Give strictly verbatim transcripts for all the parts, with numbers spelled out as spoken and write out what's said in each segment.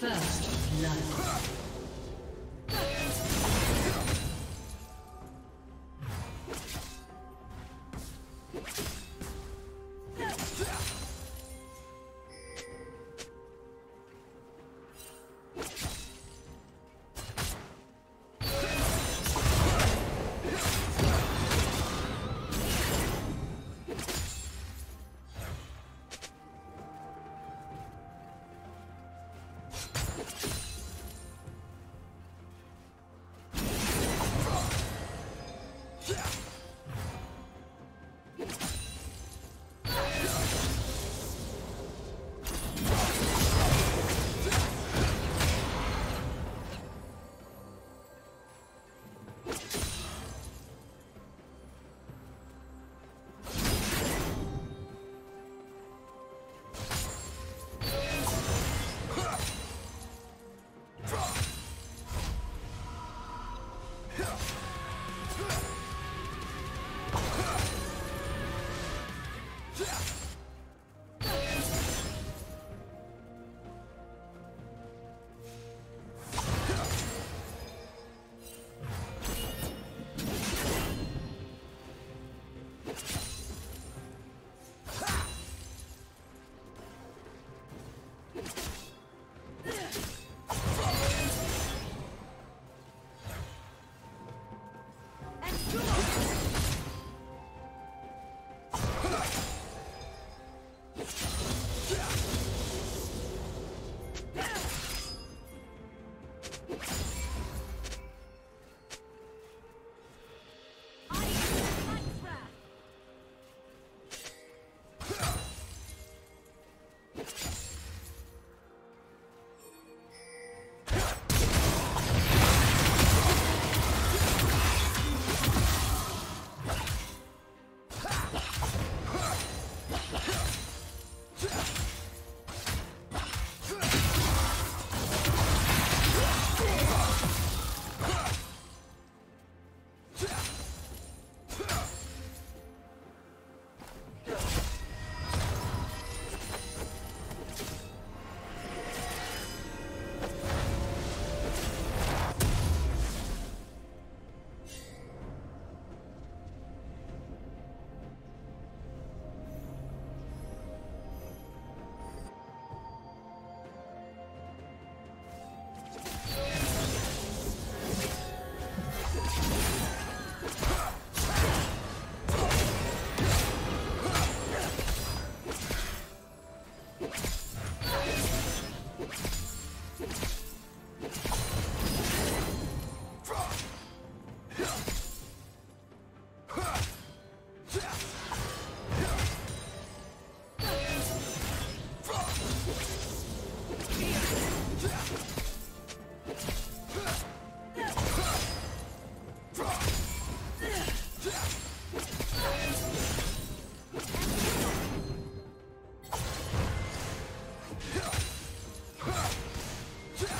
First love. Yeah.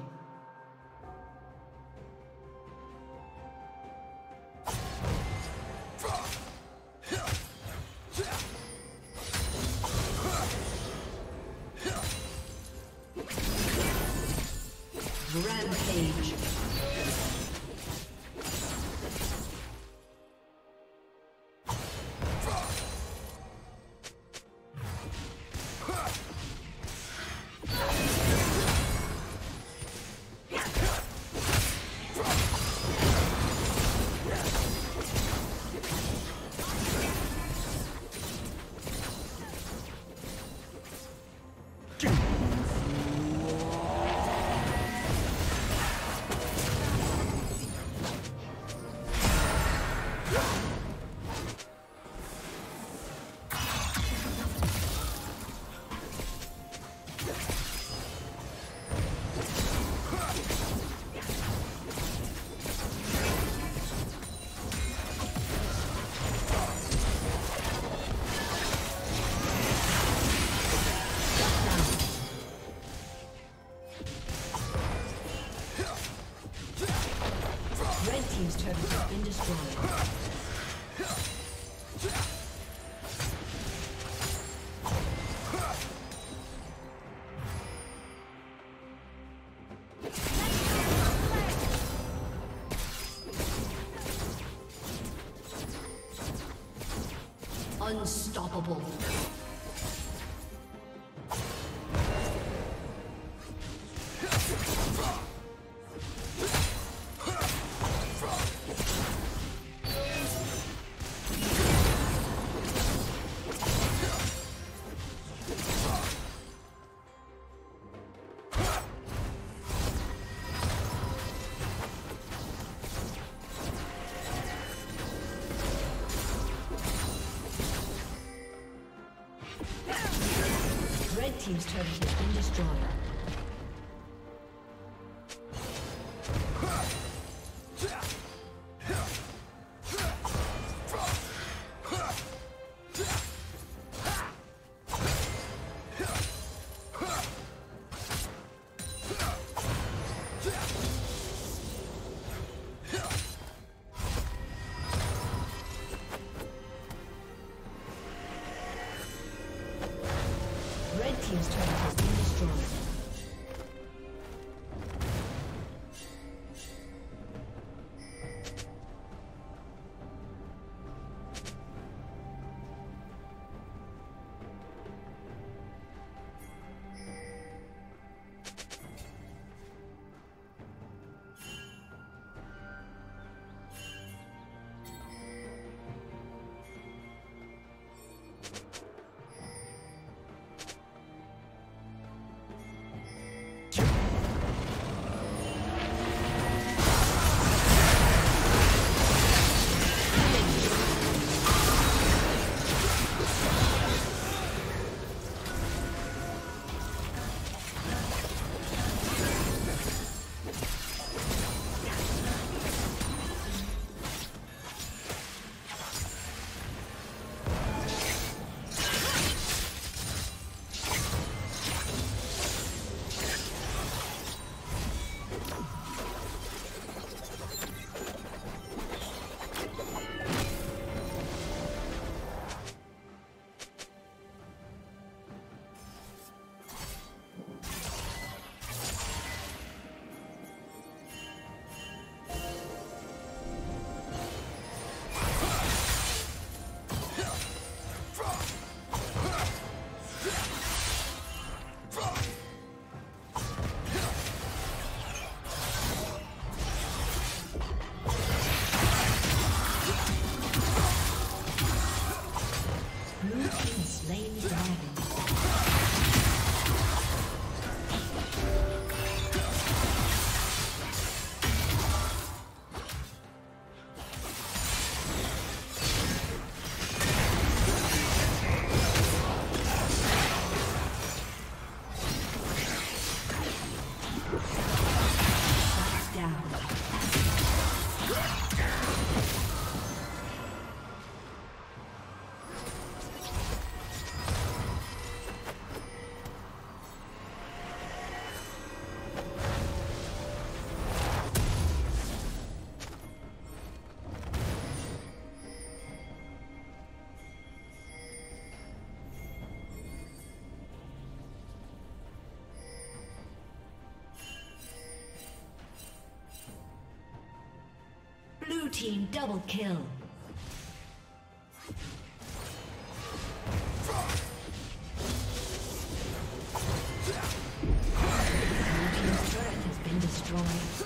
Unstoppable. Team's turret has been destroyed. Team's turret has been destroyed. team double kill. Red team's turret has been destroyed.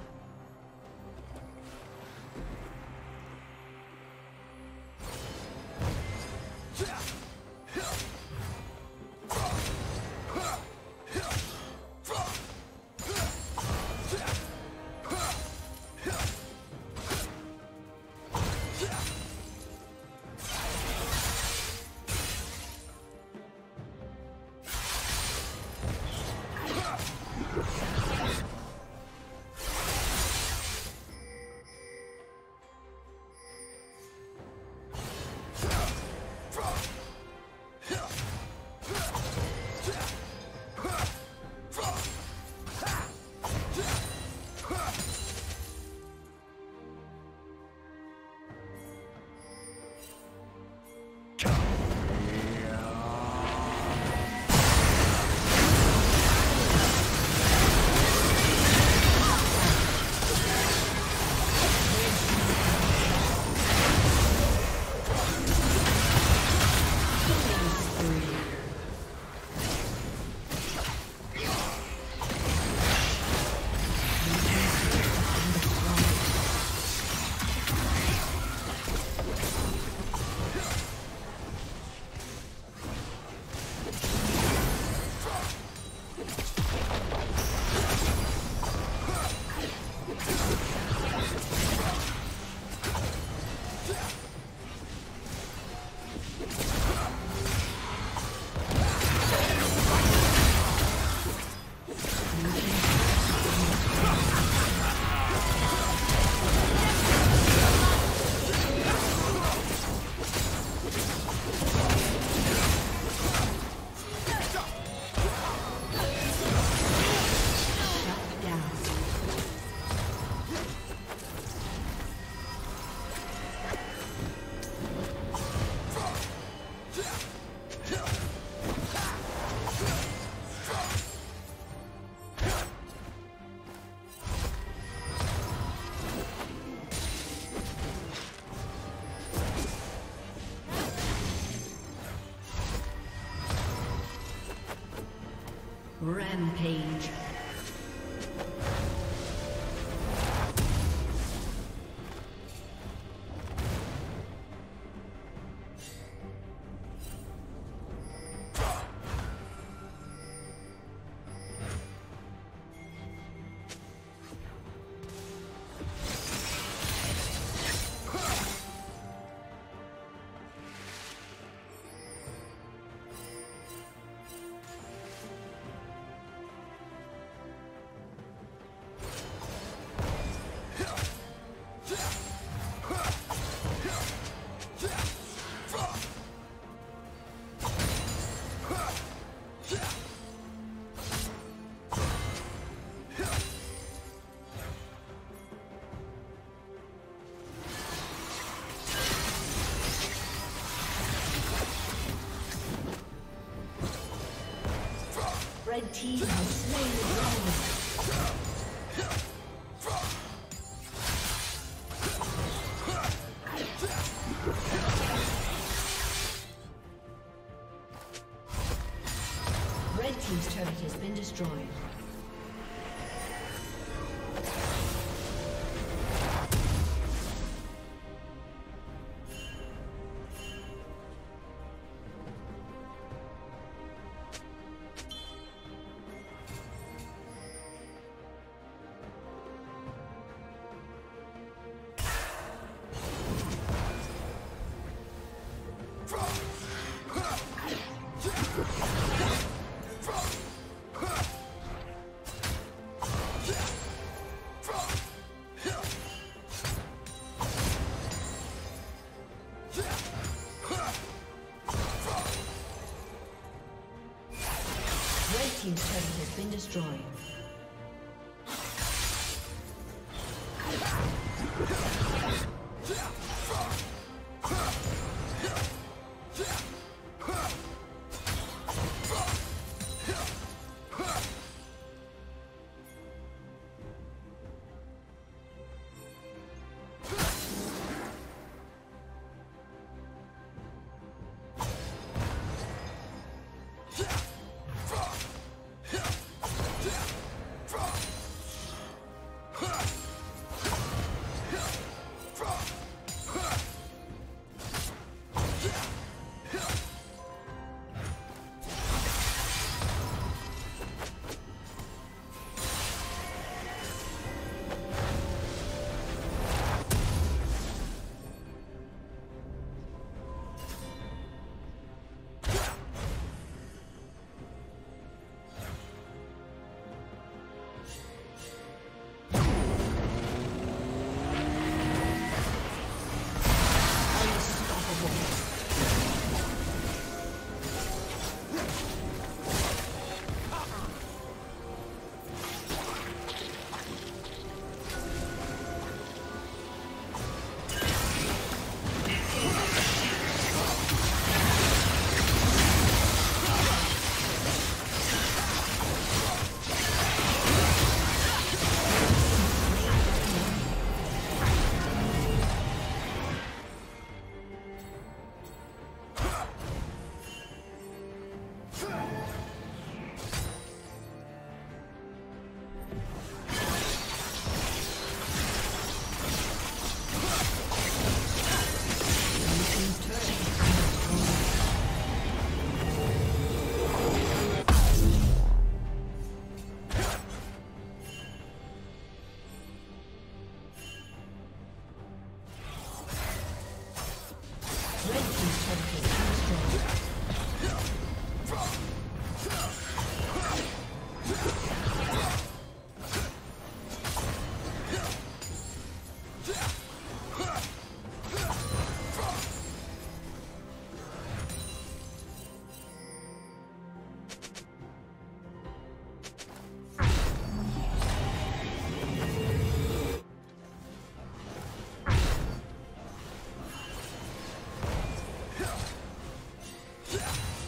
Rampage. Red team has slain the dragon. Red team's turret has been destroyed. team's turret has been destroyed.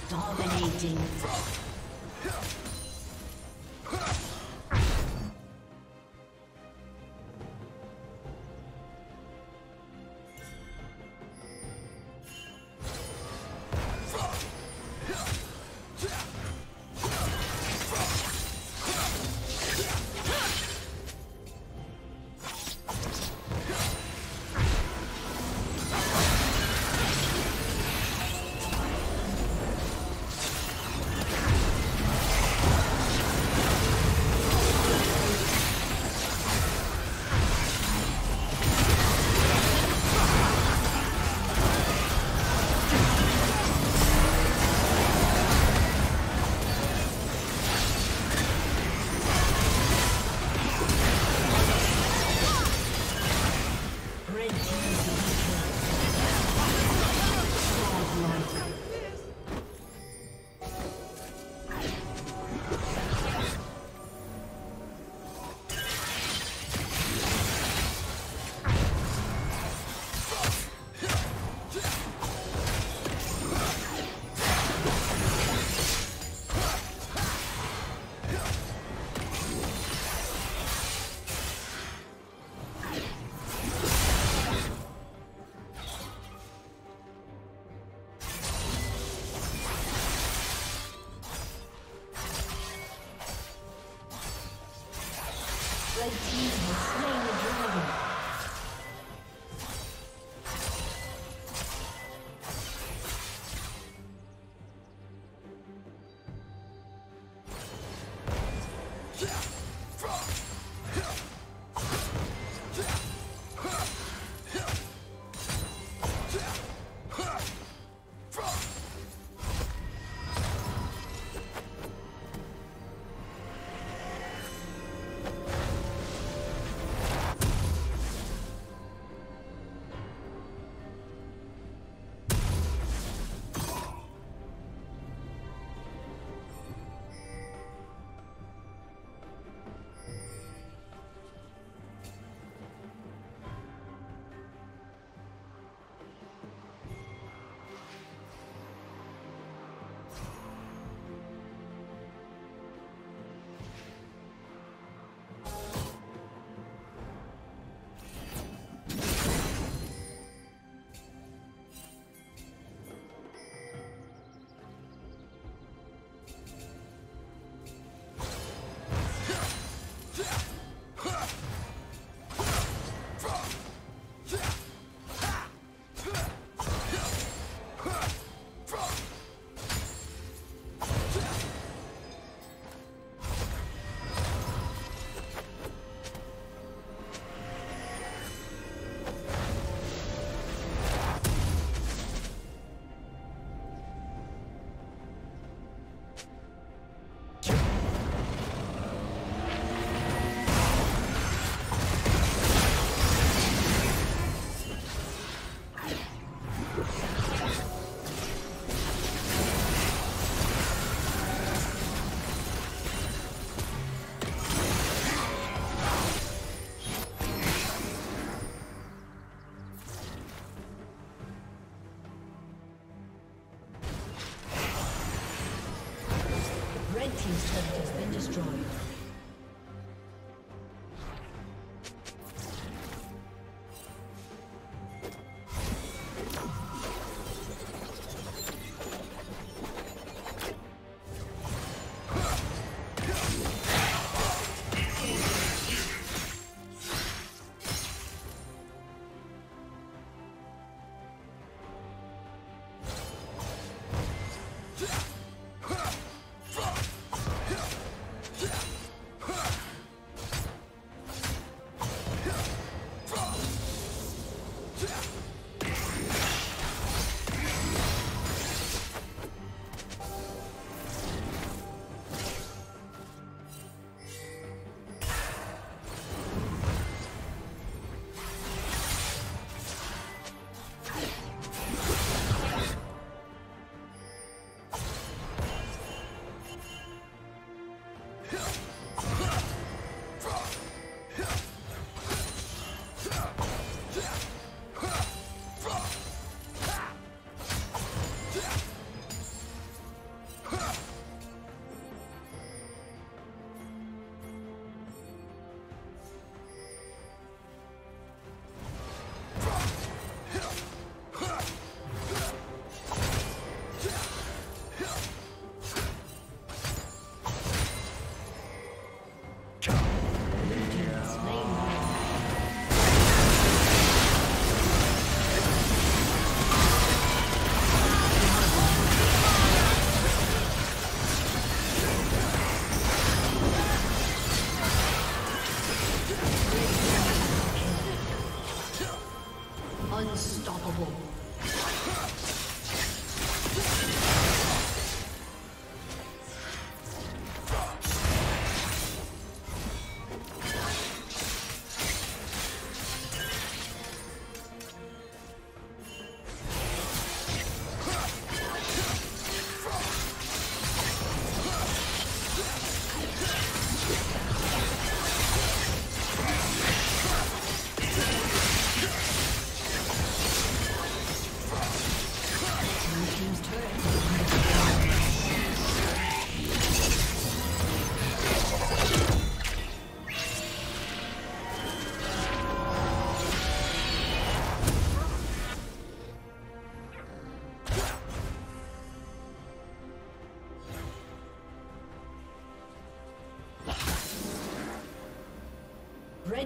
Dominating.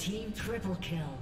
Team triple kill.